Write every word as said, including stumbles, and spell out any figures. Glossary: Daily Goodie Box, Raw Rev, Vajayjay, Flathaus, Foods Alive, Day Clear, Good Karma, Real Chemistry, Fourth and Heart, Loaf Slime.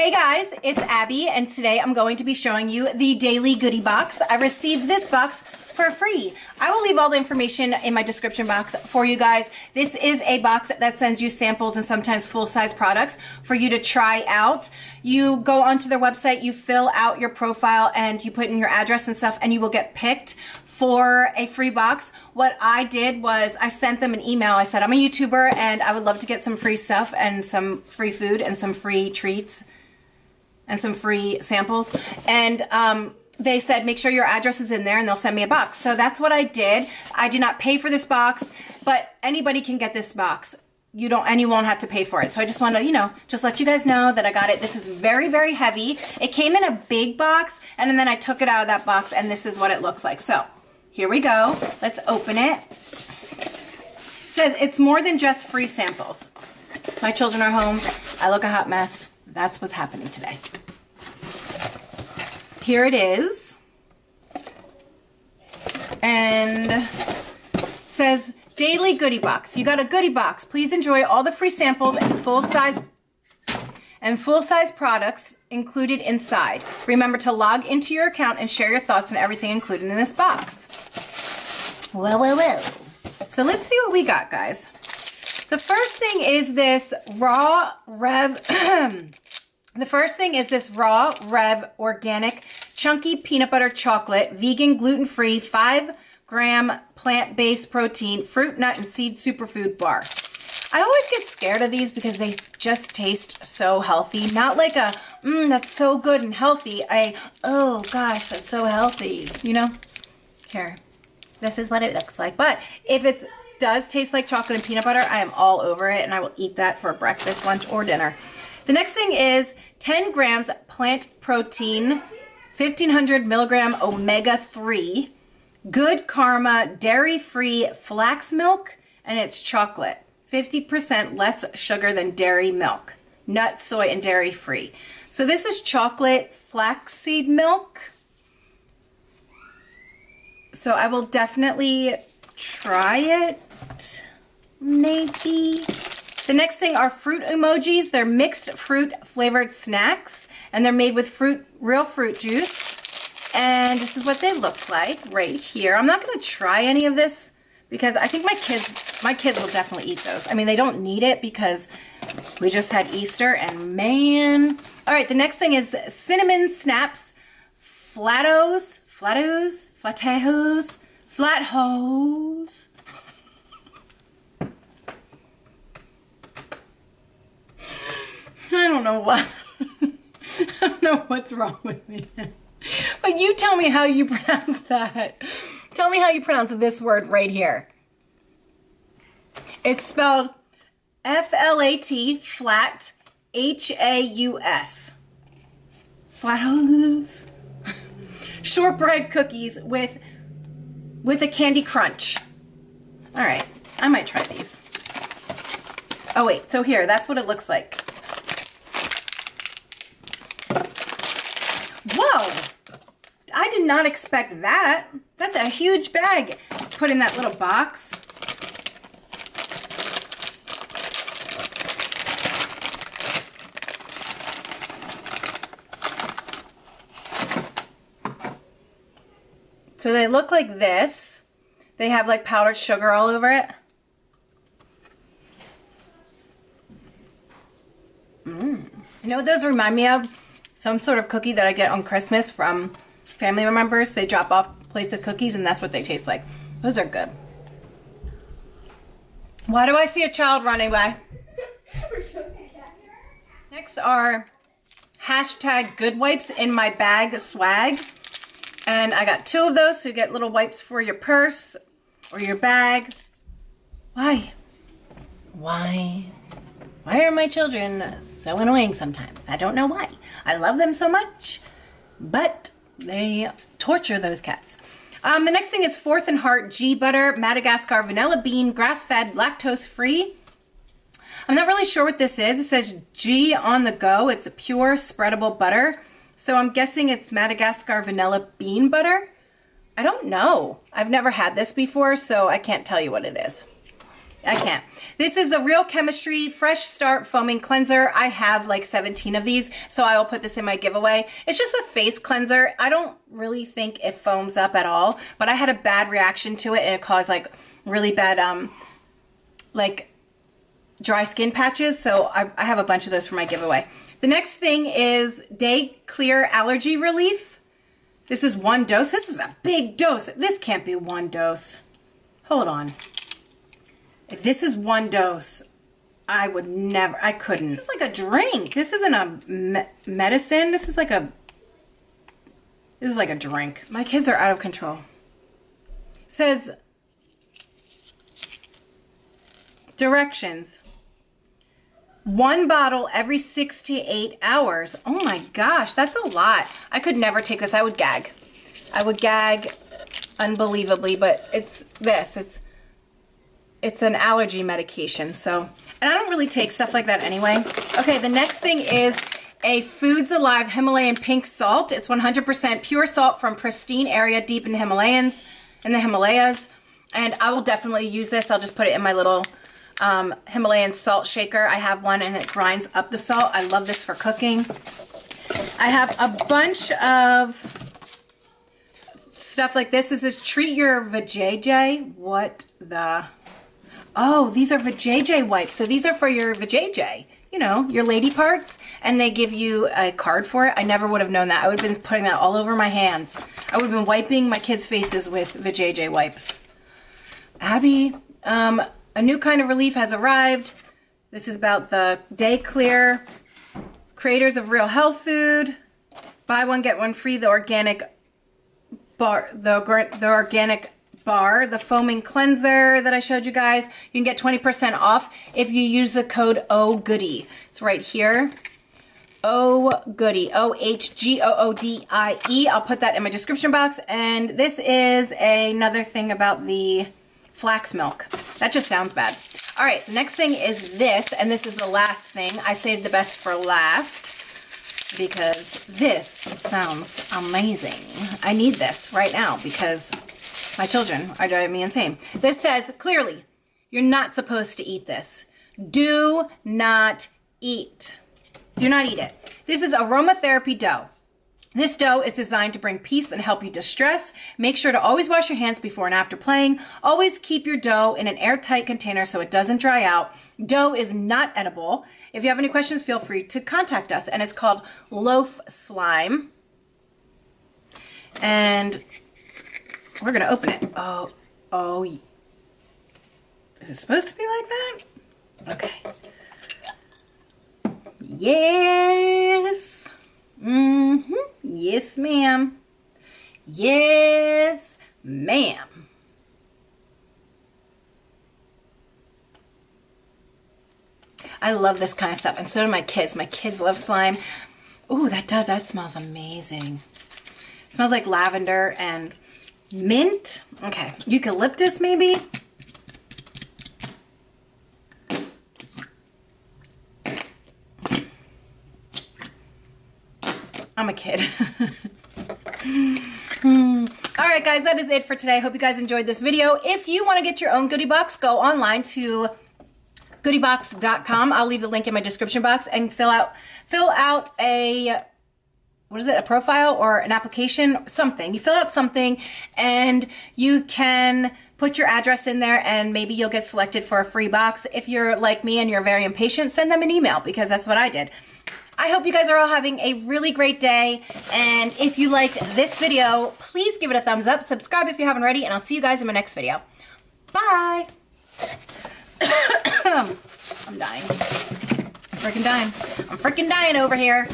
Hey guys, it's Abby, and today I'm going to be showing you the Daily Goodie Box. I received this box for free. I will leave all the information in my description box for you guys. This is a box that sends you samples and sometimes full-size products for you to try out. You go onto their website, you fill out your profile, and you put in your address and stuff, and you will get picked for a free box. What I did was I sent them an email. I said, I'm a YouTuber, and I would love to get some free stuff and some free food and some free treats and some free samples. And, um, they said, make sure your address is in there and they'll send me a box. So that's what I did. I did not pay for this box, but anybody can get this box. You don't, and you won't have to pay for it. So I just want to, you know, just let you guys know that I got it. This is very, very heavy. It came in a big box, and then I took it out of that box, and this is what it looks like. So here we go. Let's open it. It says, it's more than just free samples. My children are home. I look a hot mess. That's what's happening today. Here it is, and it says Daily Goodie Box. You got a goodie box. Please enjoy all the free samples and full-size and full-size products included inside. Remember to log into your account and share your thoughts on everything included in this box. Whoa, whoa, whoa. So let's see what we got, guys. The first thing is this Raw Rev. The first thing is this Raw Rev Organic Chunky Peanut Butter Chocolate, vegan, gluten-free, five gram plant-based protein, fruit, nut, and seed superfood bar. I always get scared of these because they just taste so healthy. Not like a, mmm, that's so good and healthy. I, oh gosh, that's so healthy, you know? Here, this is what it looks like. But if it does taste like chocolate and peanut butter, I am all over it, and I will eat that for breakfast, lunch, or dinner. The next thing is ten grams plant protein, fifteen hundred milligram omega three, Good Karma dairy-free flax milk, and it's chocolate. fifty percent less sugar than dairy milk. Nut, soy, and dairy-free. So this is chocolate flaxseed milk. So I will definitely try it, maybe. The next thing are fruit emojis. They're mixed fruit flavored snacks, and they're made with fruit, real fruit juice. And this is what they look like right here. I'm not gonna try any of this because I think my kids, my kids will definitely eat those. I mean, they don't need it because we just had Easter, and man. All right, the next thing is cinnamon snaps, Flathaus, Flathaus, Flathaus, Flathaus. I don't know what, I don't know what's wrong with me. But you tell me how you pronounce that. Tell me how you pronounce this word right here. It's spelled F L A T, flat, H A U S. Flathaus. Shortbread cookies with, with a candy crunch. All right, I might try these. Oh wait, so here, that's what it looks like. Whoa! I did not expect that. That's a huge bag. Put in that little box. So they look like this. They have like powdered sugar all over it. Mmm. You know what those remind me of? Some sort of cookie that I get on Christmas from family members. They drop off plates of cookies, and that's what they taste like. Those are good. Why do I see a child running away? Next are hashtag good wipes in my bag swag. And I got two of those, so you get little wipes for your purse or your bag. Why? Why? Why are my children so annoying sometimes? I don't know why. I love them so much, but they torture those cats. Um, the next thing is Fourth and Heart G Butter, Madagascar Vanilla Bean, grass-fed, lactose-free. I'm not really sure what this is. It says G on the go. It's a pure, spreadable butter. So I'm guessing it's Madagascar Vanilla Bean Butter. I don't know. I've never had this before, so I can't tell you what it is. I can't. This is the Real Chemistry Fresh Start Foaming Cleanser. I have like seventeen of these, so I will put this in my giveaway. It's just a face cleanser. I don't really think it foams up at all, but I had a bad reaction to it and it caused like really bad, um, like dry skin patches. So I, I have a bunch of those for my giveaway. The next thing is Day Clear Allergy Relief. This is one dose. This is a big dose. This can't be one dose. Hold on. If this is one dose, I would never, I couldn't. This is like a drink. This isn't a me medicine. This is like a, this is like a drink. My kids are out of control. It says, directions, one bottle every six to eight hours. Oh my gosh, that's a lot. I could never take this. I would gag. I would gag unbelievably, but it's this, it's, It's an allergy medication, so, and I don't really take stuff like that anyway. Okay, the next thing is a Foods Alive Himalayan Pink Salt. It's one hundred percent pure salt from pristine area deep in Himalayans, in the Himalayas, and I will definitely use this. I'll just put it in my little um, Himalayan salt shaker. I have one, and it grinds up the salt. I love this for cooking. I have a bunch of stuff like this. This is Treat Your Vajayjay. What the... Oh, these are vajayjay wipes. So these are for your vajayjay, you know, your lady parts. And they give you a card for it. I never would have known that. I would have been putting that all over my hands. I would have been wiping my kids' faces with vajayjay wipes. Abby, um, a new kind of relief has arrived. This is about the Day Clear, creators of real health food. Buy one, get one free. The organic bar, the, the organic bar, the foaming cleanser that I showed you guys. You can get twenty percent off if you use the code O Goodie. It's right here. O Goodie. O H G O O D I E. I'll put that in my description box. And this is another thing about the flax milk. That just sounds bad. All right, next thing is this, and this is the last thing. I saved the best for last because this sounds amazing. I need this right now because my children are driving me insane. This says clearly, you're not supposed to eat this. Do not eat. Do not eat it. This is aromatherapy dough. This dough is designed to bring peace and help you distress. Make sure to always wash your hands before and after playing. Always keep your dough in an airtight container so it doesn't dry out. Dough is not edible. If you have any questions, feel free to contact us. And it's called Loaf Slime. And we're gonna open it. Oh, oh. Is it supposed to be like that? Okay. Yes. Mm-hmm. Yes, ma'am. Yes, ma'am. I love this kind of stuff, and so do my kids. My kids love slime. Ooh, that does, that smells amazing. It smells like lavender and mint, okay, eucalyptus maybe. I'm a kid. hmm. All right, guys, that is it for today. Hope you guys enjoyed this video. If you want to get your own goodie box, go online to goodie box dot com. I'll leave the link in my description box and fill out fill out a what is it, a profile or an application, something. You fill out something and you can put your address in there and maybe you'll get selected for a free box. If you're like me and you're very impatient, send them an email because that's what I did. I hope you guys are all having a really great day. And if you liked this video, please give it a thumbs up, subscribe if you haven't already, and I'll see you guys in my next video. Bye. I'm dying. I'm freaking dying. I'm freaking dying over here.